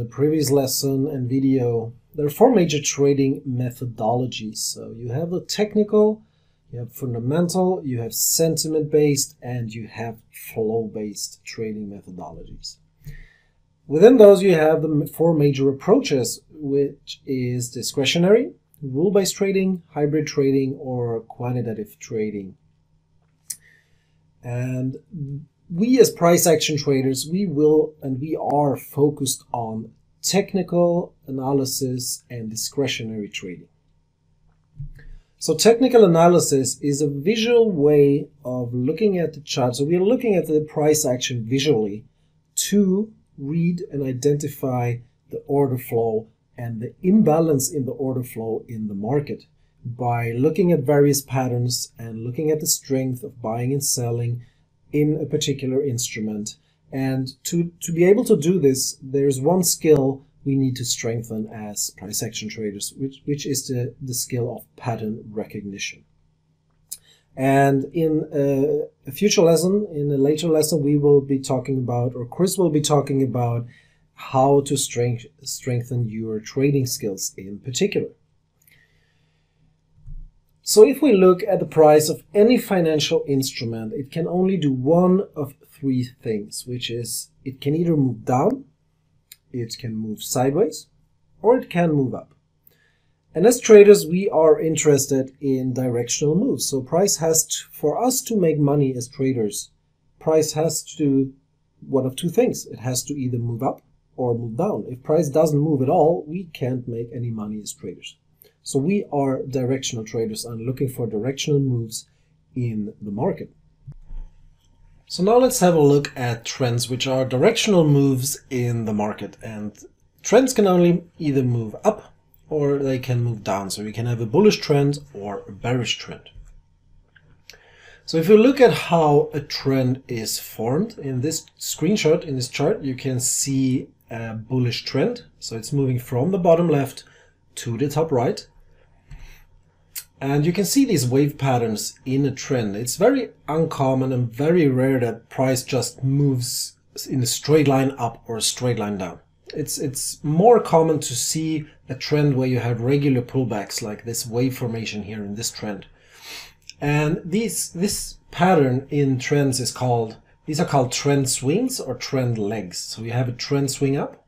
the previous lesson and video, there are four major trading methodologies. So you have the technical, you have fundamental, you have sentiment-based, and you have flow-based trading methodologies. Within those, you have the four major approaches, which is discretionary, rule-based trading, hybrid trading, or quantitative trading. And we as price action traders, we are focused on technical analysis and discretionary trading. So technical analysis is a visual way of looking at the chart. So we are looking at the price action visually to read and identify the order flow and the imbalance in the order flow in the market by looking at various patterns and looking at the strength of buying and selling in a particular instrument. And to be able to do this, there's one skill we need to strengthen as price action traders, which is the skill of pattern recognition. And in a future lesson, in a later lesson, we will be talking about, or Chris will be talking about, how to strengthen your trading skills in particular. So if we look at the price of any financial instrument, it can only do one of three things, which is it can either move down, it can move sideways, or it can move up. And as traders, we are interested in directional moves. So price has to, for us to make money as traders, price has to do one of two things. It has to either move up or move down. If price doesn't move at all, we can't make any money as traders. So we are directional traders and looking for directional moves in the market. So now let's have a look at trends, which are directional moves in the market. And trends can only either move up or they can move down. So we can have a bullish trend or a bearish trend. So if you look at how a trend is formed in this screenshot, in this chart, you can see a bullish trend. So it's moving from the bottom left to the top right. And you can see these wave patterns in a trend. It's very uncommon and very rare that price just moves in a straight line up or a straight line down. It's more common to see a trend where you have regular pullbacks like this wave formation here in this trend. And this pattern in trends is called, these are called trend swings or trend legs. So you have a trend swing up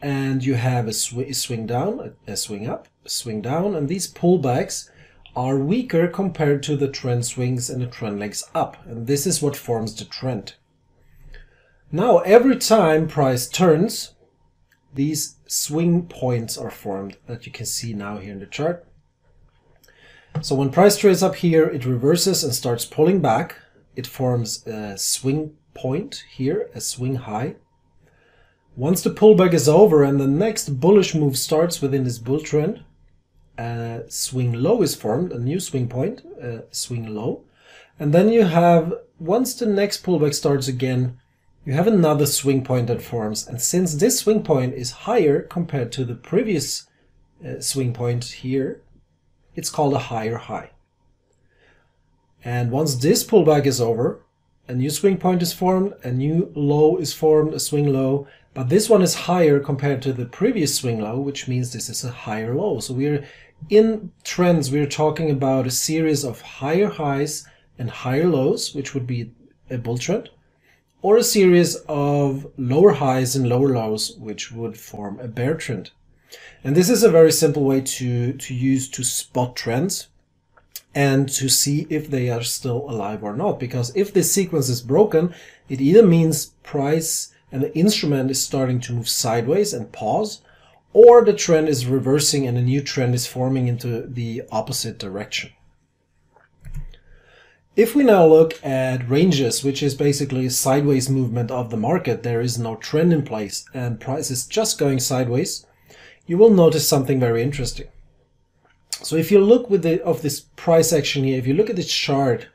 and you have a swing down, a swing up, a swing down, and these pullbacks are weaker compared to the trend swings and the trend legs up, and this is what forms the trend. Now every time price turns, these swing points are formed that you can see now here in the chart. So when price trades up here, it reverses and starts pulling back. It forms a swing point here, a swing high. Once the pullback is over and the next bullish move starts within this bull trend, a swing low is formed, a new swing point, a swing low. And then you have, once the next pullback starts again, you have another swing point that forms. And since this swing point is higher compared to the previous swing point here, it's called a higher high. And once this pullback is over, a new swing point is formed, a new low is formed, a swing low. But this one is higher compared to the previous swing low, which means this is a higher low. So we're in trends, we're talking about a series of higher highs and higher lows, which would be a bull trend, or a series of lower highs and lower lows, which would form a bear trend. And this is a very simple way to use to spot trends and to see if they are still alive or not. Because if this sequence is broken, it either means price and the instrument is starting to move sideways and pause, or the trend is reversing and a new trend is forming into the opposite direction. If we now look at ranges, which is basically a sideways movement of the market, there is no trend in place and price is just going sideways, you will notice something very interesting. So if you look of this price action here, if you look at this chart,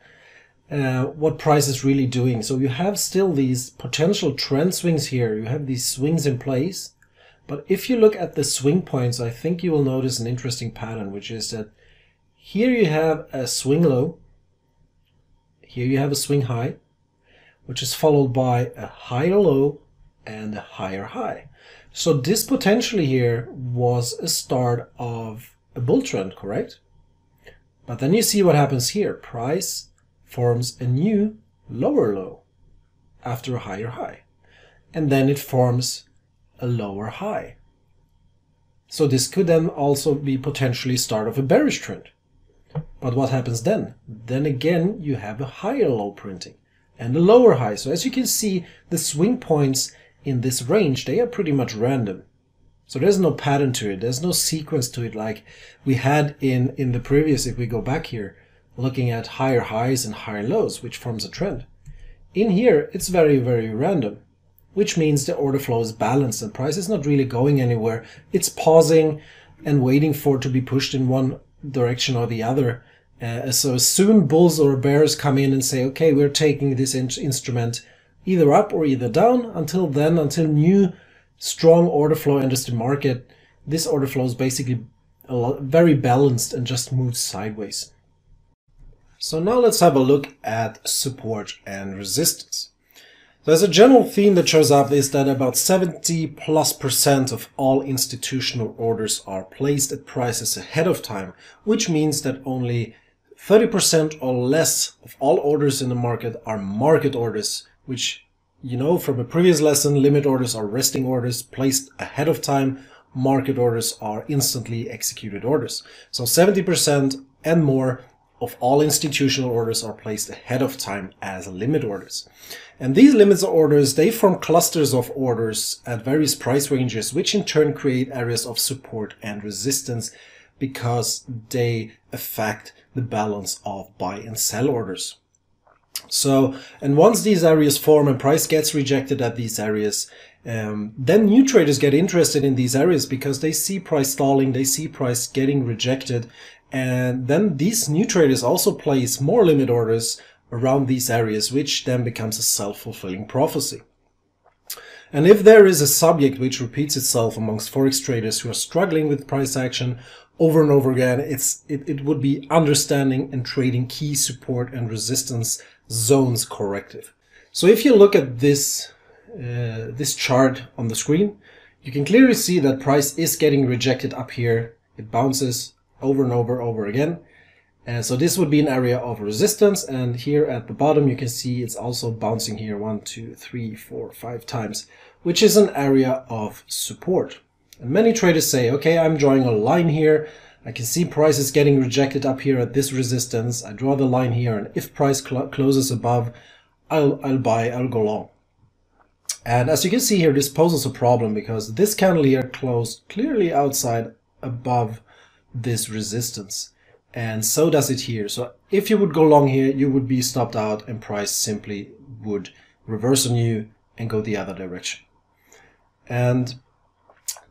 what price is really doing. So you have still these potential trend swings here. You have these swings in place. But if you look at the swing points, I think you will notice an interesting pattern, which is that here you have a swing low. Here you have a swing high, which is followed by a higher low and a higher high. So this potentially here was a start of a bull trend, correct? But then you see what happens here. Price forms a new lower low after a higher high. And then it forms a lower high. So this could then also be potentially start of a bearish trend. But what happens then? Then again, you have a higher low printing and a lower high. So as you can see, the swing points in this range, they are pretty much random. So there's no pattern to it. There's no sequence to it like we had in the previous, if we go back here, looking at higher highs and higher lows, which forms a trend. In here, it's very, very random, which means the order flow is balanced and price is not really going anywhere. It's pausing and waiting for it to be pushed in one direction or the other. So soon bulls or bears come in and say, okay, we're taking this instrument either up or either down. Until then, until new strong order flow enters the market, this order flow is basically very balanced and just moves sideways. So now let's have a look at support and resistance. There's a general theme that shows up is that about 70+% of all institutional orders are placed at prices ahead of time, which means that only 30% or less of all orders in the market are market orders, which, you know, from a previous lesson, limit orders are resting orders placed ahead of time, market orders are instantly executed orders. So 70% and more of all institutional orders are placed ahead of time as limit orders. And these limit orders, they form clusters of orders at various price ranges, which in turn create areas of support and resistance because they affect the balance of buy and sell orders. So, and once these areas form and price gets rejected at these areas, then new traders get interested in these areas because they see price stalling, they see price getting rejected. And then these new traders also place more limit orders around these areas, which then becomes a self-fulfilling prophecy. And if there is a subject which repeats itself amongst Forex traders who are struggling with price action over and over again, it would be understanding and trading key support and resistance zones corrective. So if you look at this, this chart on the screen, you can clearly see that price is getting rejected up here. It bounces over and over again, and so this would be an area of resistance. And here at the bottom you can see it's also bouncing here 1, 2, 3, 4, 5 times, which is an area of support. And many traders say, okay, I'm drawing a line here, I can see price is getting rejected up here at this resistance, I draw the line here, and if price closes above, I'll buy, I'll go long. And as you can see here, this poses a problem because this candle here closed clearly outside above this resistance, and so does it here. So if you would go long here, you would be stopped out and price simply would reverse on you and go the other direction. And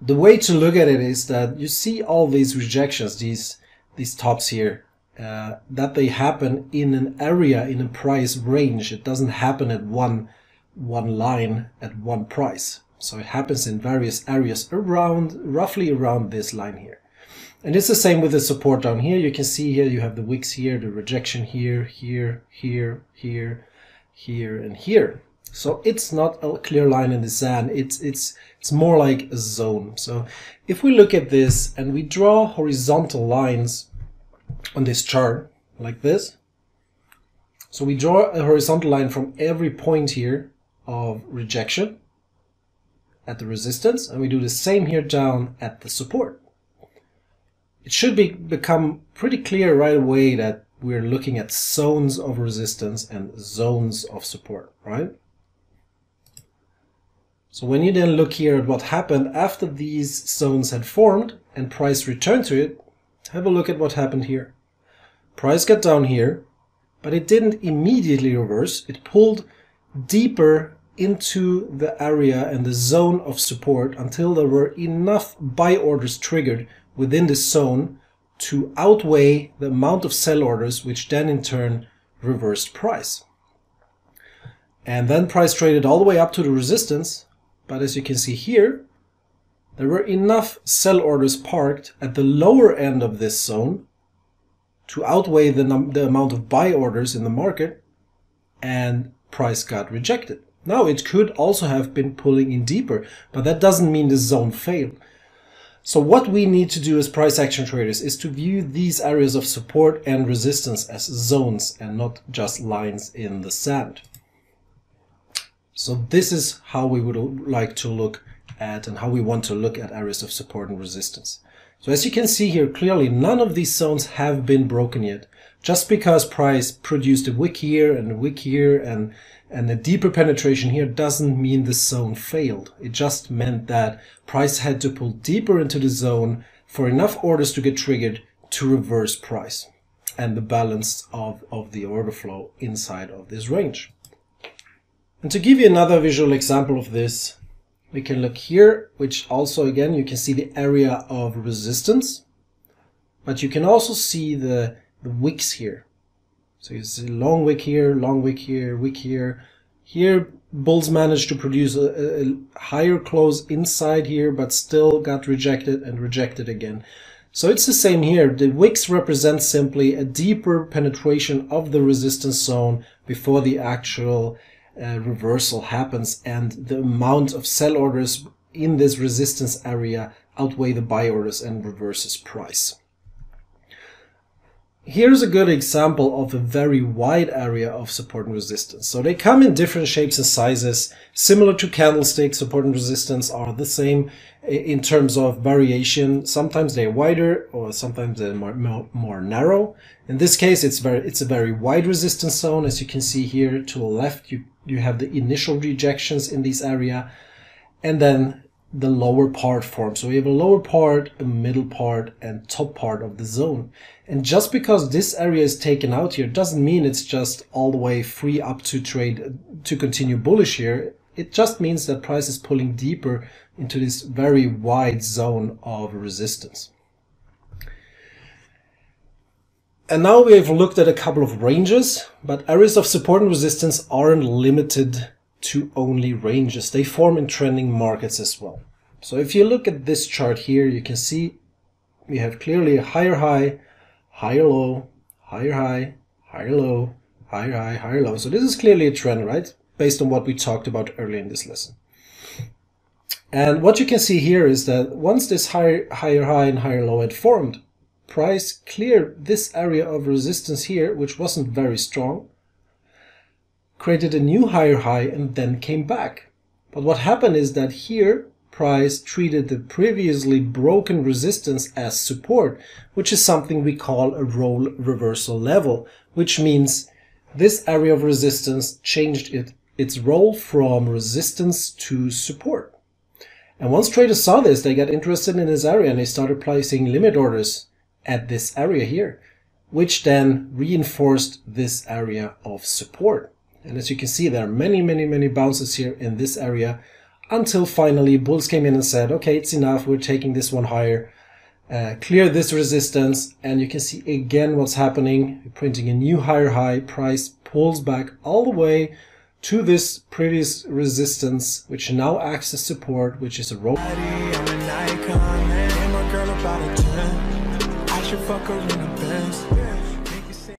the way to look at it is that you see all these rejections, these tops here, that they happen in an area, in a price range. It doesn't happen at one line at one price. So it happens in various areas around, roughly around this line here. And it's the same with the support down here. You can see here you have the wicks here, the rejection here, here, and here. So it's not a clear line in the sand. It's more like a zone. So if we look at this and we draw horizontal lines on this chart like this. So we draw a horizontal line from every point here of rejection at the resistance, and we do the same here down at the support. It should become pretty clear right away that we're looking at zones of resistance and zones of support, right? So when you then look here at what happened after these zones had formed and price returned to it, have a look at what happened here. Price got down here, but it didn't immediately reverse. It pulled deeper into the area and the zone of support until there were enough buy orders triggered within this zone to outweigh the amount of sell orders, which then in turn reversed price. And then price traded all the way up to the resistance, but as you can see here, there were enough sell orders parked at the lower end of this zone to outweigh the amount of buy orders in the market, and price got rejected. Now it could also have been pulling in deeper, but that doesn't mean this zone failed. So what we need to do as price action traders is to view these areas of support and resistance as zones and not just lines in the sand. So this is how we would like to look at and how we want to look at areas of support and resistance. So as you can see here, clearly none of these zones have been broken yet. Just because price produced a wick here and a wick here and a deeper penetration here doesn't mean the zone failed. It just meant that price had to pull deeper into the zone for enough orders to get triggered to reverse price and the balance of the order flow inside of this range. And to give you another visual example of this, we can look here, which also again you can see the area of resistance, but you can also see the wicks here. So you see long wick here, long wick here, wick here. Here bulls managed to produce a higher close inside here, but still got rejected and rejected again. So it's the same here. The wicks represent simply a deeper penetration of the resistance zone before the actual reversal happens, and the amount of sell orders in this resistance area outweigh the buy orders and reverses price. Here's a good example of a very wide area of support and resistance. So they come in different shapes and sizes. Similar to candlesticks, support and resistance are the same in terms of variation. Sometimes they're wider or sometimes they're more narrow. In this case, it's a very wide resistance zone. As you can see here to the left, you have the initial rejections in this area and then the lower part form. So we have a lower part, a middle part, and top part of the zone. And just because this area is taken out here doesn't mean it's just all the way free up to trade to continue bullish here. It just means that price is pulling deeper into this very wide zone of resistance. And now we have looked at a couple of ranges, but areas of support and resistance aren't limited to only ranges. They form in trending markets as well. So if you look at this chart here, you can see we have clearly a higher high, higher low, higher high, higher low, higher high, higher low. So this is clearly a trend, right? Based on what we talked about earlier in this lesson. And what you can see here is that once this higher high and higher low had formed, price cleared this area of resistance here, which wasn't very strong, created a new higher high and then came back. But what happened is that here price treated the previously broken resistance as support, which is something we call a roll reversal level, which means this area of resistance changed its role from resistance to support. And once traders saw this, they got interested in this area and they started placing limit orders at this area here, which then reinforced this area of support. And as you can see, there are many bounces here in this area until finally bulls came in and said, okay, it's enough, we're taking this one higher, clear this resistance. And you can see again what's happening. You're printing a new higher high, price pulls back all the way to this previous resistance, which now acts as support, which is a roll.